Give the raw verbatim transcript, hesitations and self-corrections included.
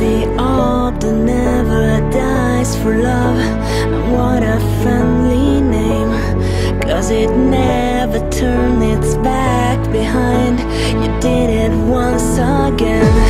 the orb that never dies for love. And what a friendly name, 'cause it never turned its back behind. You did it once again.